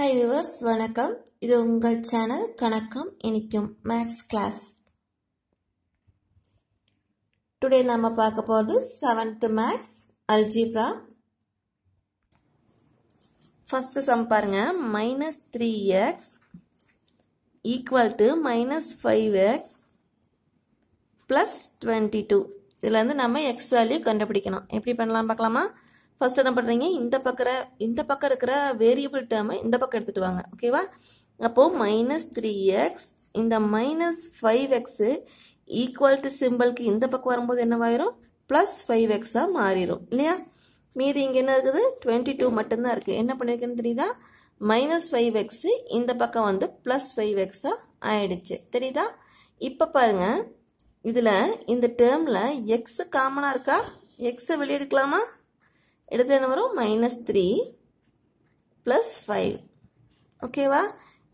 Hi viewers, vanakkam. Idu ungal channel Kanakam Enikkum Maths class. Today nama paakapodu 7th Maths algebra. First sum parunga -3x equal to -5x plus 22. இதுல இருந்து நம்ம x value கண்டுபிடிக்கணும். எப்படி பண்ணலாம் பார்க்கலாமா? First என்ன பண்றீங்க இந்த பக்கம் இருக்கிற வேரியபிள் டேர்மை இந்த பக்கம் எடுத்துட்டு வாங்க ஓகேவா அப்போ -3x இந்த -5x ஈக்குவல் டு சிம்பலுக்கு இந்த பக்கம் வரும்போது என்னவாயிரும் +5x ஆ மாறிரும் இல்லையா மீதி இங்க என்ன இருக்குது 22 மட்டும் தான் இருக்கு என்ன பண்ணிருக்கேன்னு தெரியுதா -5x இந்த பக்கம் வந்து +5x ஆ ஆயிடுச்சு தெரியுதா இப்ப பாருங்க இதுல இந்த டேர்ம்ல x காமனா இருக்கா x வெளிய எடுக்கலாமா எடுத்து என்ன வரும் -3 plus 5 ஓகேவா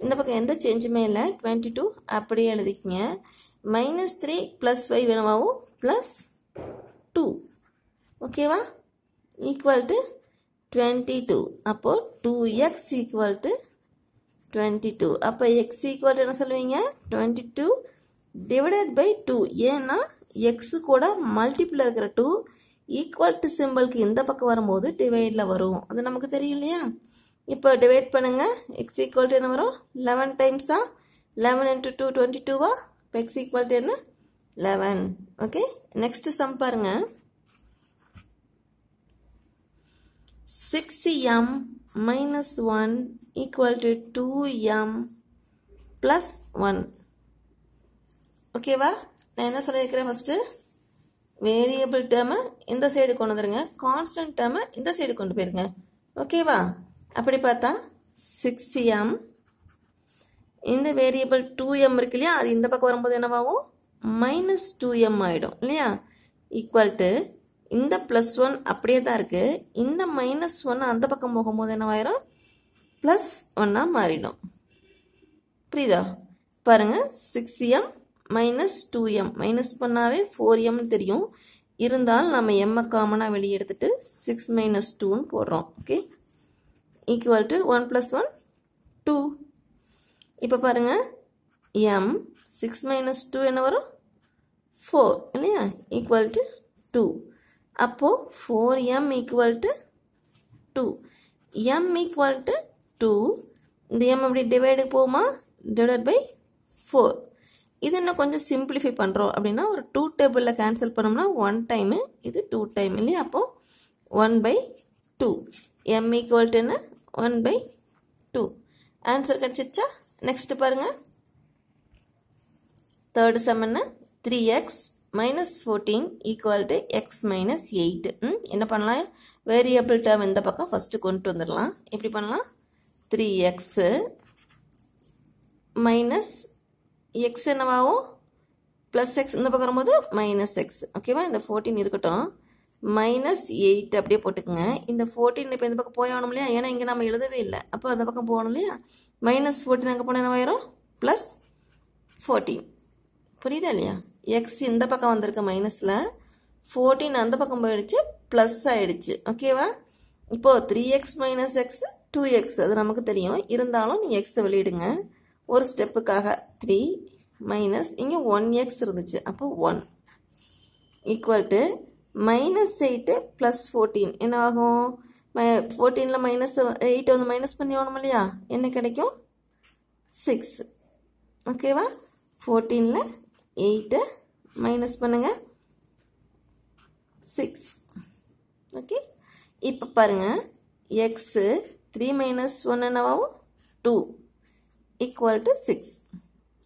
இந்த பக்கம் எந்த சேஞ்சுமே இல்ல 22 அப்படியே எழுதிக்கங்க -3 plus 5 என்னவாகும் +2 ஓகேவா equal to 22 அப்போ 2x equal to 22 அப்ப x equal to என்ன சொல்வீங்க 22 divided by 2 ஏன்னா x கூட மல்டிபிள் இருக்குற 2 equal to symbol க்கு இந்த பக்கம் வரும்போது டிவைட்ல வரும் அது நமக்கு தெரியும் இல்லையா இப்போ டிவைட் பண்ணுங்க x equal to என்ன வரும் 11 times ஆ 11 into 2 22 வா x equal to என்ன 11 ஓகே நெக்ஸ்ட் சம் பாருங்க 6m - 1 equal to 2m plus 1 ஓகேவா நான் என்ன சொல்லிக்கிறேன் first Variable term in the side கொண்டு வந்துருங்க constant term இந்த சைடு கொண்டு போயிருங்க ஓகேவா அப்படி பார்த்தா 6m இந்த variable 2m இருக்குலையா அது இந்த பக்கம் வரும்போது என்னவாகும் -2m ஆயிடும் இல்லையா equal to இந்த +1 அப்படியே தான் இருக்கு இந்த -1 அந்த பக்கம் போகும்போது என்னவாயிரும் +1 ஆ மாறிடும் புரியுதா பாருங்க 6m -2m minus பண்ணாவே 4m தெரியும் இருந்தால் நம்ம m காமனா வெளிய எடுத்துட்டு 6 - 2 ன்னு போடுறோம் ஓகே equal to 1 + 1 2 இப்ப பாருங்க m 6 - 2 என்ன வரும் 4 இல்லையா equal to 2 அப்போ 4m equal to 2 m equal to 2 இந்த m அப்படியே டிவைட் போமா divided by 4 இது என்ன கொஞ்சம் சிம்பிளிஃபை பண்றோம் அப்படினா ஒரு 2 டேபிள்ல கேன்சல் பண்ணோம்னா 1 டைம் இது 2 டைம் இல்ல அப்போ 1/2 m equal to 1/2 ஆன்சர் கிடைச்சிடுச்சா நெக்ஸ்ட் பாருங்க थर्ड சம் என்ன 3x - 14 = x - 8 என்ன பண்ணலாம் வேரியபிள் டேர்ம் இந்த பக்கம் ஃபர்ஸ்ட் கொண்டு வந்துறலாம் எப்படி பண்ணலாம் 3x - x என்னவாகும் +x இந்த பக்கம் வரும்போது -x ஓகேவா இந்த 14 இருக்கட்டும் -8 அப்படியே போட்டுக்கங்க இந்த 14 இப்ப இந்த பக்கம் போயவணும் இல்லையா ஏனா இங்க நாம எழுதவே இல்ல அப்ப அந்த பக்கம் போகணும் இல்லையா -14 அங்க போனா என்னவாயிரும் +14 புரியுதா இல்லையா x இந்த பக்கம் வந்திருக்கு மைனஸ்ல 14 அந்த பக்கம் போயிடுச்சு பிளஸ் ஆயிடுச்சு ஓகேவா இப்போ 3x - x 2x அது நமக்கு தெரியும் இருந்தாலும் நீ x வெளியிடுங்க ஒரு ஸ்டெப்புக்காக 3 minus இங்க 1x இருந்துச்சு அப்போ 1 equal to -8 plus 14 என்ன ஆகும் 14ல -8 வந்து மைனஸ் பண்ணி வரணும் இல்லையா என்ன கிடைக்கும் 6 ஓகேவா 14ல 8 மைனஸ் பண்ணுங்க 6 ஓகே இப்போ பாருங்க x 3 - 1 என்னவாகும் 2 equal to 6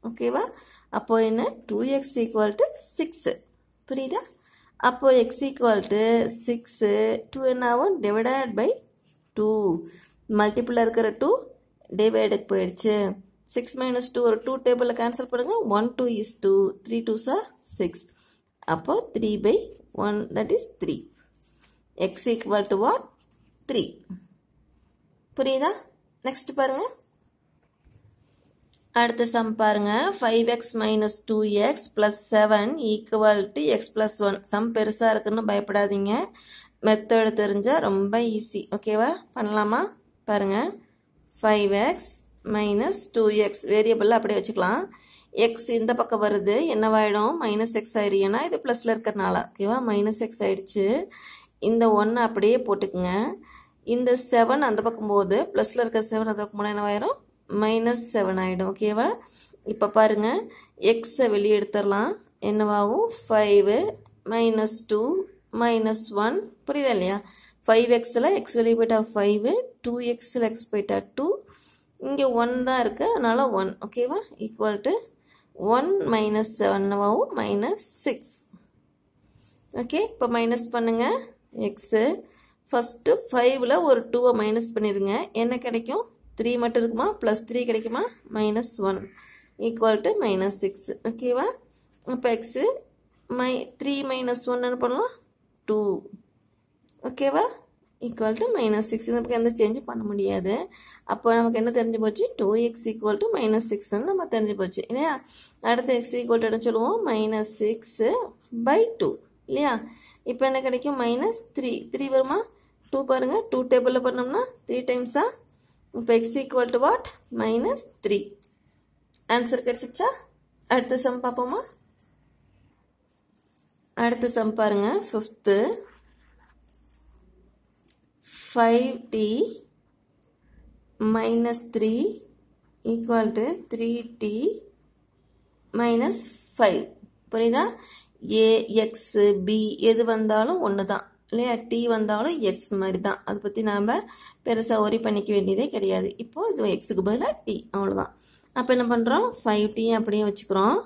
okay வா அப்போ என்ன 2x equal to 6 புரியுதா அப்போ x equal to 6 2 என்னாவும் divided by 2 மல்டிபிள்ல இருக்கிற 2 டிவைட் போயிடுச்சு 6 - 2 ஒரு 2 டேபிள்ல கேன்சல் பண்ணுங்க 1 2 is 2 3 2s are 6 அப்போ 3/1 that is 3 x equal to what 3 புரியுதா நெக்ஸ்ட் பாருங்க அடுத்து சம் பாருங்க 5x - 2x + 7 = x + 1 சம் பெருசா இருக்குன்னு பயப்படாதீங்க மெத்தட் தெரிஞ்சா ரொம்ப ஈஸி ஓகேவா பண்ணலாமா பாருங்க 5x minus 2x variable அப்படியே வச்சுக்கலாம் x இந்த பக்கம் வருது என்னவாயிடும் minus x ஆயிடும்னா இது பிளஸ்ல இருக்கறனால ஓகேவா minus x ஆயிடுச்சு இந்த 1 அப்படியே போட்டுக்கங்க இந்த 7 அந்த பக்கம் போகுது பிளஸ்ல இருக்க 7 அந்த பக்கம் போனா என்னவாயிடும் minus 7 ஆயிடும் ஓகேவா இப்ப பாருங்க x வெளிய எடுத்துறலாம் என்னவாவும் 5 minus 2 minus 1 புரியுதா இல்லையா 5x ல x வெளிய போய்ட்டா 5 2x ல x போய்ட்டா 2 இங்க 1 தான் இருக்கு அதனால 1 ஓகேவா equal to 1 minus 7 VO minus 6 okay இப்ப minus பண்ணுங்க x first 5 ல ஒரு 2 minus பண்ணிருங்க என்ன கிடைக்கும் 3 மட்டும் இருக்குமா plus 3 கிடைக்குமா minus 1 equal to minus 6 ஓகேவா இப்ப x 3 minus 1 என்ன பண்ணலாம் 2 Okay, va? Equal to minus 6. Now, we can change it. Now, we can change 2x equal to minus 6. Now, we can change it. X equal to minus 6 by 2. Now, we can change minus 3. 3 is 2. 2 table 3 times. Now, x equal to what? Minus 3. Answer is Add the sum. Add the sum. 5th. 5t minus 3 equal to 3t minus 5. புரியுதா? a, x, b எது வந்தாலும் ஒன்றுதான். இல்லையா? t வந்தாலும் x மாதிரிதான். அது பத்தி நாம பெருசா ஒரி பண்ணிக்க வேண்டியதே கிடையாது. இப்போ இது xக்கு பதிலா t அவ்வளவுதான். அப்ப என்ன பண்றோம்? 5t அப்படியே வச்சுக்கிறோம்.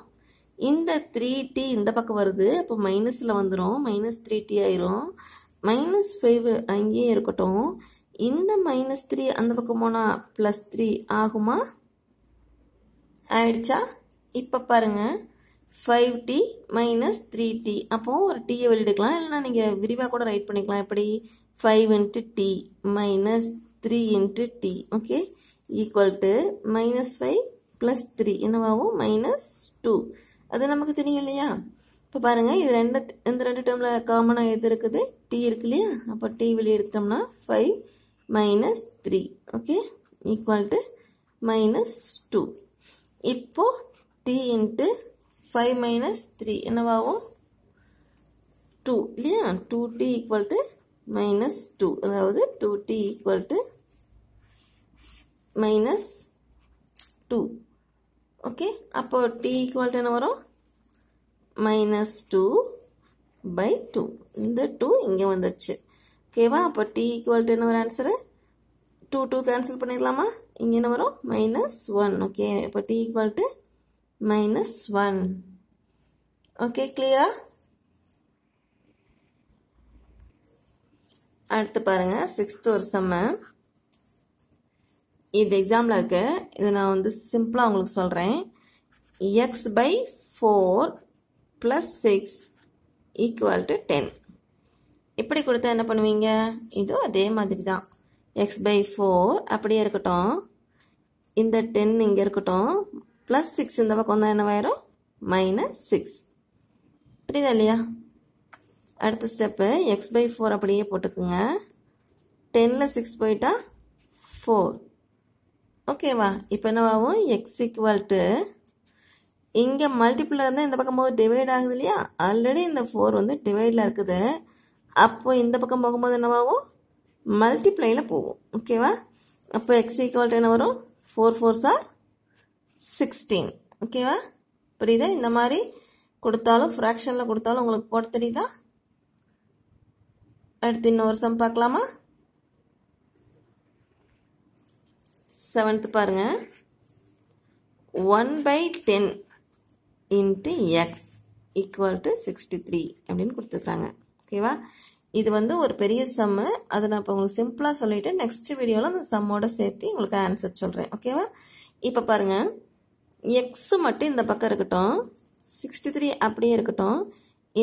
இந்த 3t இந்த பக்கம் வருது. அப்ப மைனஸ்ல வந்துரும். minus 3t ஆயிரும். minus 5 அங்கே இருக்கட்டும் இந்த minus 3 அந்த பக்கம் போனா plus 3 ஆகுமா ஆயிடுச்சா இப்ப பாருங்க 5t minus 3t அப்போ ஒரு t ஐ வெளிய எடுக்கலாம் இல்லனா நீங்க விரிவா கூட ரைட் பண்ணிக்கலாம் எப்படி 5 into t minus 3 into t okay equal to minus 5 plus 3 என்னவாகும் minus 2 அது நமக்கு தெரியும் இல்லையா இப்ப பாருங்க இது ரெண்டு இந்த ரெண்டு டேர்ம்ல காமனா எது இருக்குது t இருக்குலையா அப்ப t வெளிய எடுத்துட்டோம்னா 5 minus 3 okay equal to minus 2 இப்போ t into 5 minus 3 என்னவாகும் 2 இல்லையா 2t equal to minus 2 அதாவது 2t equal to minus 2 okay அப்ப t equal to என்ன வரும் minus 2 by 2 இந்த 2 இங்க வந்துச்சு ஓகேவா அப்ப t equal to என்ன வர ஆன்சர் 2 2 கேன்சல் பண்ணிரலாமா இங்க என்ன வரும் minus 1 ஓகே அப்ப t equal to minus 1 okay clear அடுத்து பாருங்க 6th ஒரு சம் இந்த எக்ஸாம்ல இருக்க இது நான் வந்து சிம்பிளா உங்களுக்கு சொல்றேன் x by 4 plus 6 equal to 10. இப்படி கொடுத்தா என்ன பண்ணுவீங்க? இது அதே மாதிரிதான். x by 4 அப்படியே இருக்கட்டும். இந்த 10 இங்க இருக்கட்டும். plus 6 இந்த பக்கம் வந்தா என்னவாயிரும்? minus 6. புரியுதா இல்லையா? அடுத்த ஸ்டெப் x by 4 அப்படியே போட்டுக்குங்க. 10ல 6 போய்ட்டா 4. ஓகேவா? இப்போ என்னவாகும்? x equal to இங்க மல்டிபிள்ல இருந்தா இந்த பக்கம் போது டிவைட் ஆகுது இல்லையா ஆல்ரெடி இந்த 4 வந்து டிவைட்ல இருக்குது அப்போ இந்த பக்கம் போகும்போது என்னவாகும் மல்டிப்ளைல போகும் ஓகேவா அப்போ x = என்ன வரும் 4 4s are 16 ஓகேவா புரியுதா இந்த மாதிரி கொடுத்தாலும் ஃபிராக்ஷன்ல கொடுத்தாலும் உங்களுக்கு போட தெரியுதா அடுத்து இன்னொரு சம் பார்க்கலாமா 7th பாருங்க 1 by 10 into x equal to 63 அப்படின் குடுத்துக்கிறாங்க ஓகேவா இது வந்து ஒரு பெரிய சம் அது நான் இப்ப உங்களுக்கு சிம்பிளா சொல்லிட்டு நெக்ஸ்ட் வீடியோல அந்த சம்மோட சேர்த்து உங்களுக்கு ஆன்சர் சொல்றேன் ஓகேவா இப்ப பாருங்க x மட்டும் இந்த பக்கம் இருக்கட்டும் 63 அப்படியே இருக்கட்டும்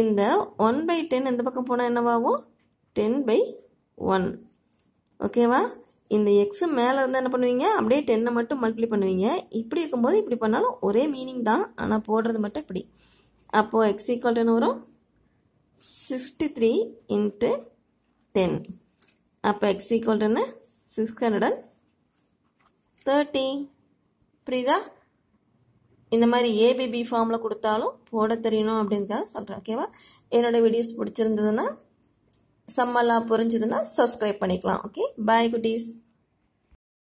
இந்த 1 by 10 இந்த பக்கம் போனா என்னவாகும் 10 by 1 ஓகேவா இந்த x மேல இருந்தா என்ன பண்ணுவீங்க அப்படியே 10 மட்டும் மல்டிப்ளை பண்ணுவீங்க இப்படி இருக்கும்போது இப்படி பண்ணாலும் ஒரே மீனிங் தான் ஆனா போடுறது மட்டும் இப்படி அப்போ x equal to என்ன வரும் 63 into 10 அப்ப x equal to என்ன 610 30. Prida in the Mari ABB formula Kurtalo, Podatarino Abdinka, Salrakeva, another videos put children, Samala Puranchidana, subscribe Panikla. Okay, bye goodies.